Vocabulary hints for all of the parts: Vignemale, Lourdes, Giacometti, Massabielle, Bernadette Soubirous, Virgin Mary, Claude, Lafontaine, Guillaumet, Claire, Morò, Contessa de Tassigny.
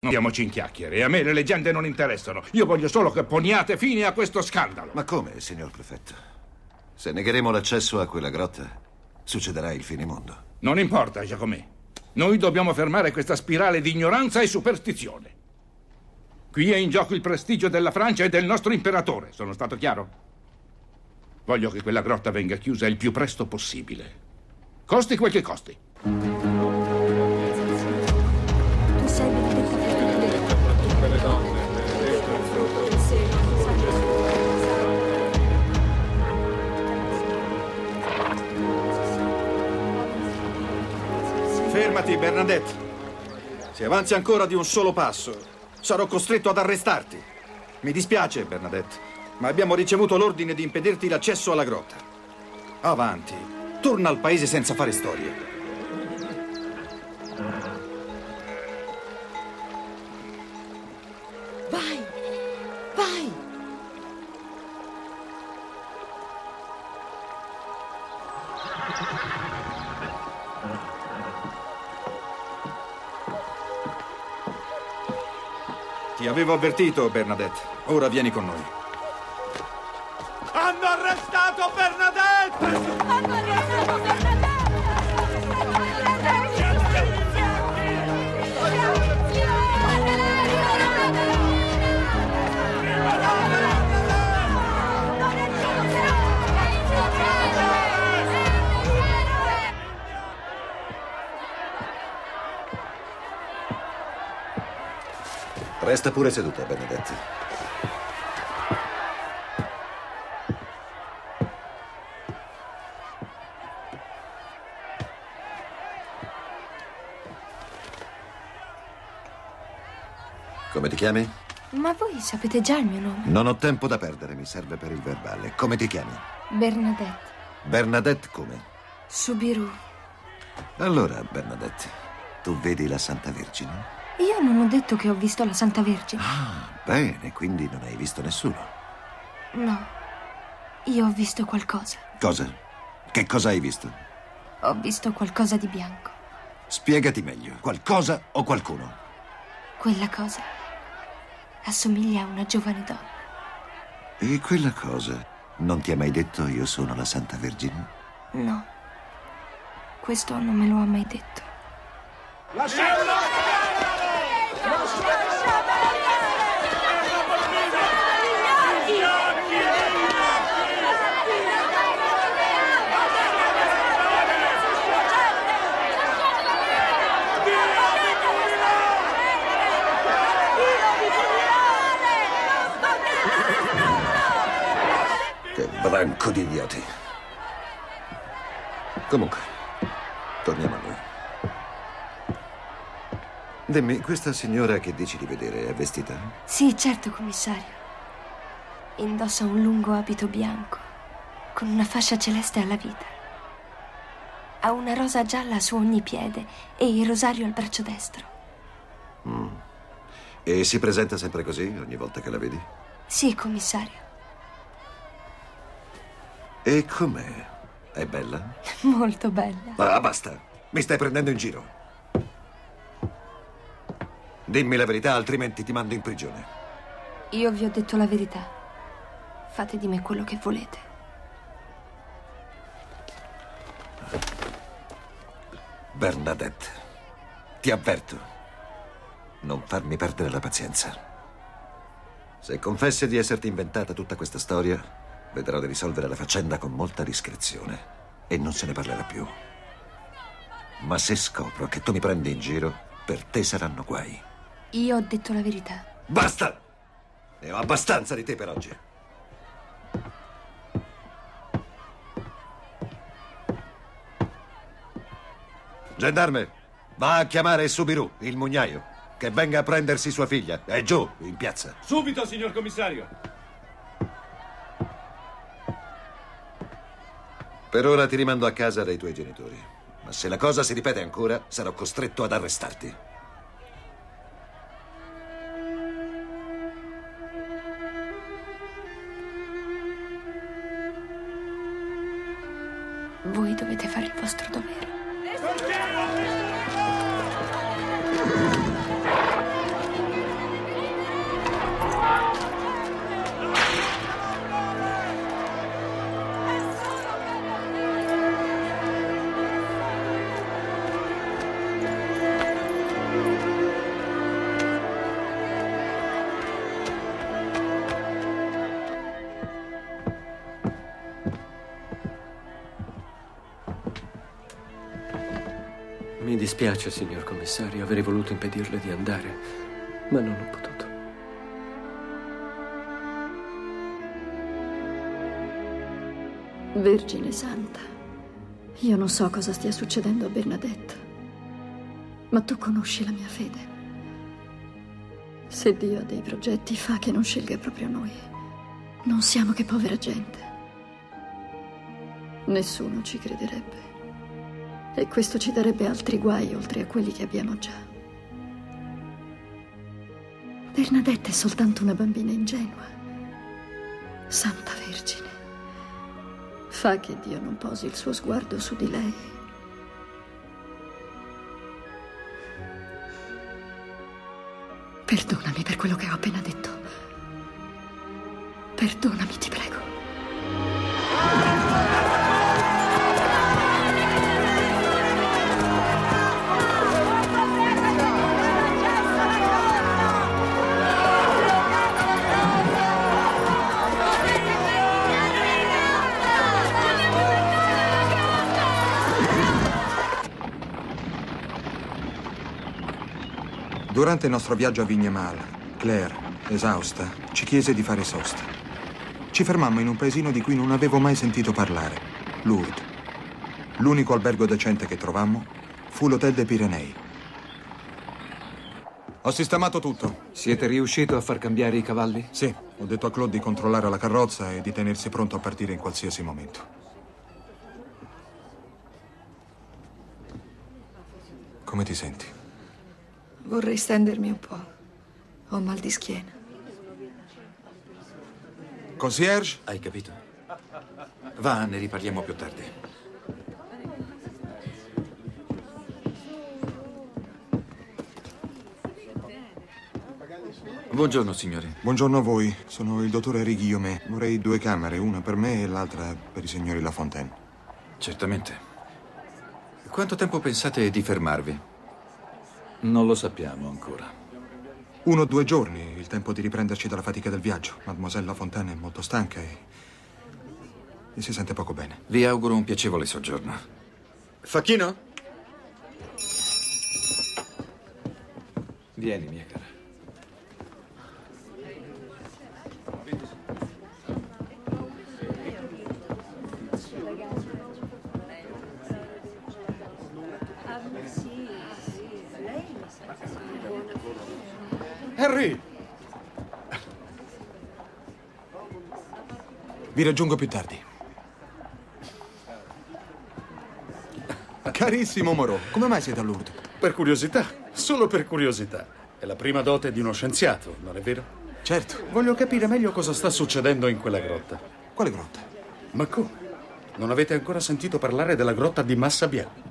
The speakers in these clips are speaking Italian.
Non andiamoci in chiacchiere, a me le leggende non interessano. Io voglio solo che poniate fine a questo scandalo. Ma come, signor prefetto? Se negheremo l'accesso a quella grotta, succederà il finimondo. Non importa, Giacometti. Noi dobbiamo fermare questa spirale di ignoranza e superstizione. Qui è in gioco il prestigio della Francia e del nostro imperatore. Sono stato chiaro? Voglio che quella grotta venga chiusa il più presto possibile. Costi quel che costi. Fermati, Bernadette. Se avanzi ancora di un solo passo, sarò costretto ad arrestarti. Mi dispiace, Bernadette, ma abbiamo ricevuto l'ordine di impedirti l'accesso alla grotta. Avanti, torna al paese senza fare storie. Vai, vai! Ti avevo avvertito, Bernadette. Ora vieni con noi. Hanno arrestato Bernadette! Hanno arrestato Resta pure seduta, Bernadette. Come ti chiami? Ma voi sapete già il mio nome. Non ho tempo da perdere, mi serve per il verbale. Come ti chiami? Bernadette. Bernadette come? Soubirous. Allora, Bernadette, tu vedi la Santa Vergine? Io non ho detto che ho visto la Santa Vergine. Ah, bene, quindi non hai visto nessuno. No, io ho visto qualcosa. Cosa? Che cosa hai visto? Ho visto qualcosa di bianco. Spiegati meglio, qualcosa o qualcuno? Quella cosa assomiglia a una giovane donna. E quella cosa non ti ha mai detto io sono la Santa Vergine? No, questo non me lo ha mai detto. Lasciatela! Che branco di idioti. Comunque, torniamo a noi. Dimmi, questa signora che dici di vedere è vestita? Sì, certo, commissario. Indossa un lungo abito bianco, con una fascia celeste alla vita. Ha una rosa gialla su ogni piede e il rosario al braccio destro. Mm. E si presenta sempre così, ogni volta che la vedi? Sì, commissario. E com'è? È bella? Molto bella. Ah, basta! Mi stai prendendo in giro. Dimmi la verità, altrimenti ti mando in prigione. Io vi ho detto la verità. Fate di me quello che volete. Bernadette, ti avverto, non farmi perdere la pazienza. Se confessi di esserti inventata tutta questa storia, vedrò di risolvere la faccenda con molta discrezione e non se ne parlerà più. Ma se scopro che tu mi prendi in giro, per te saranno guai. Io ho detto la verità. Basta! Ne ho abbastanza di te per oggi. Gendarme, va a chiamare Soubirous, il mugnaio, che venga a prendersi sua figlia. È giù, in piazza. Subito, signor commissario. Per ora ti rimando a casa dai tuoi genitori. Ma se la cosa si ripete ancora, sarò costretto ad arrestarti. Voi dovete fare il vostro dovere. dispiace, signor commissario, avrei voluto impedirle di andare, ma non ho potuto. Vergine Santa, io non so cosa stia succedendo a Bernadette, ma tu conosci la mia fede. Se Dio ha dei progetti, fa che non scelga proprio noi. Non siamo che povera gente. Nessuno ci crederebbe. E questo ci darebbe altri guai oltre a quelli che abbiamo già. Bernadette è soltanto una bambina ingenua. Santa Vergine. Fa che Dio non posi il suo sguardo su di lei. Perdonami per quello che ho appena detto. Perdonami, ti prego. Durante il nostro viaggio a Vignemale, Claire, esausta, ci chiese di fare sosta. Ci fermammo in un paesino di cui non avevo mai sentito parlare, Lourdes. L'unico albergo decente che trovammo fu l'Hotel dei Pirenei. Ho sistemato tutto. Siete riuscito a far cambiare i cavalli? Sì, ho detto a Claude di controllare la carrozza e di tenersi pronto a partire in qualsiasi momento. Come ti senti? Vorrei stendermi un po'. Ho mal di schiena. Concierge? Hai capito? Va, ne riparliamo più tardi. Buongiorno, signore. Buongiorno a voi. Sono il dottore Guillaumet. Vorrei due camere, una per me e l'altra per i signori Lafontaine. Certamente. Quanto tempo pensate di fermarvi? Non lo sappiamo ancora. 1 o 2 giorni, il tempo di riprenderci dalla fatica del viaggio. Mademoiselle Lafontaine è molto stanca e si sente poco bene. Vi auguro un piacevole soggiorno. Facchino? Vieni, mia cara. Henry! Vi raggiungo più tardi. Carissimo Morò, come mai siete a Lourdes? Per curiosità, solo per curiosità. È la prima dote di uno scienziato, non è vero? Certo. Voglio capire meglio cosa sta succedendo in quella grotta. Quale grotta? Ma come? Non avete ancora sentito parlare della grotta di Massabielle?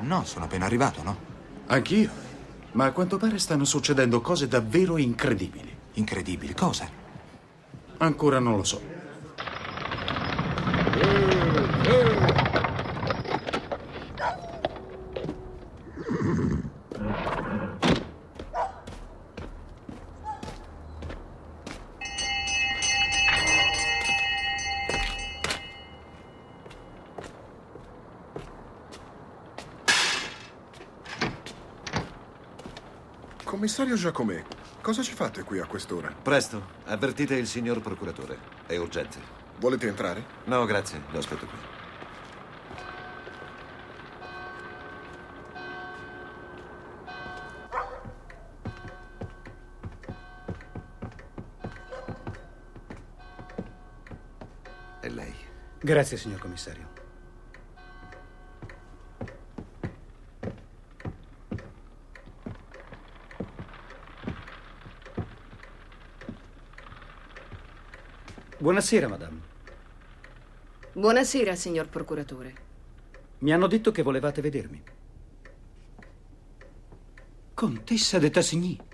No, sono appena arrivato, no? Anch'io. Ma a quanto pare stanno succedendo cose davvero incredibili. Incredibili? Cosa? Ancora non lo so. Commissario Giacometti, cosa ci fate qui a quest'ora? Presto, avvertite il signor procuratore. È urgente. Volete entrare? No, grazie. Lo aspetto qui. E lei? Grazie, signor commissario. Buonasera, madame. Buonasera, signor procuratore. Mi hanno detto che volevate vedermi. Contessa de Tassigny.